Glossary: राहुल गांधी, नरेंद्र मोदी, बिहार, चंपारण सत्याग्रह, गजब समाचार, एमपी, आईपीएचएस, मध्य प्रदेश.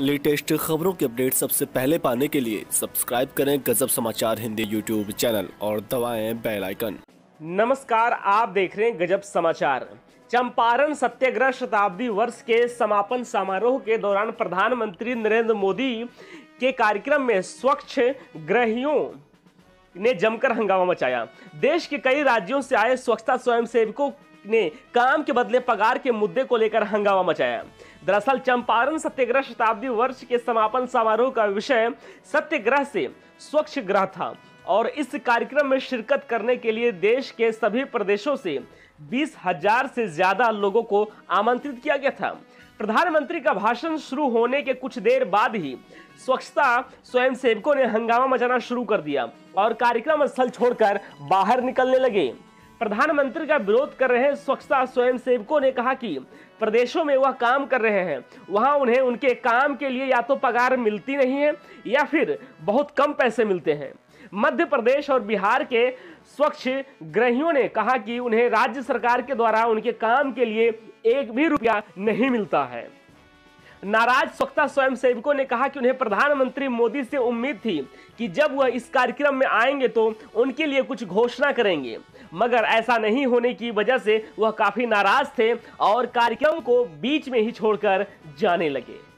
Latest खबरों के update सबसे पहले पाने के लिए सब्सक्राइब करें गजब समाचार हिंदी यूट्यूब चैनल और दबाएं बेल आइकन। नमस्कार, आप देख रहे हैं गजब समाचार। चंपारण सत्याग्रह शताब्दी वर्ष के समापन समारोह के दौरान प्रधानमंत्री नरेंद्र मोदी के कार्यक्रम में स्वच्छ ग्रहियों ने जमकर हंगामा मचाया। देश के कई राज्यों से आए स्वच्छता स्वयंसेवकों ने काम के बदले पगार के मुद्दे को लेकर हंगामा मचाया। दरअसल चंपारण सत्याग्रह शताब्दी वर्ष के समापन समारोह का विषय सत्याग्रह से स्वच्छ ग्रह था और इस कार्यक्रम में शिरकत करने के लिए देश के सभी प्रदेशों से 20,000 से ज्यादा लोगों को आमंत्रित किया गया था। प्रधानमंत्री का भाषण शुरू होने के कुछ देर बाद ही स्वच्छता स्वयंसेवकों ने हंगामा मचाना शुरू कर दिया और कार्यक्रम स्थल छोड़कर बाहर निकलने लगे। प्रधानमंत्री का विरोध कर रहे स्वच्छता स्वयंसेवकों ने कहा कि प्रदेशों में वह काम कर रहे हैं, वहां उन्हें उनके काम के लिए या तो पगार मिलती नहीं है या फिर बहुत कम पैसे मिलते हैं। मध्य प्रदेश और बिहार के स्वच्छ ग्रहियों ने कहा कि उन्हें राज्य सरकार के द्वारा उनके काम के लिए एक भी रुपया नहीं मिलता है। नाराज स्वच्छता स्वयंसेवकों ने कहा कि उन्हें प्रधानमंत्री मोदी से उम्मीद थी कि जब वह इस कार्यक्रम में आएंगे तो उनके लिए कुछ घोषणा करेंगे, मगर ऐसा नहीं होने की वजह से वह काफी नाराज थे और कार्यक्रम को बीच में ही छोड़कर जाने लगे।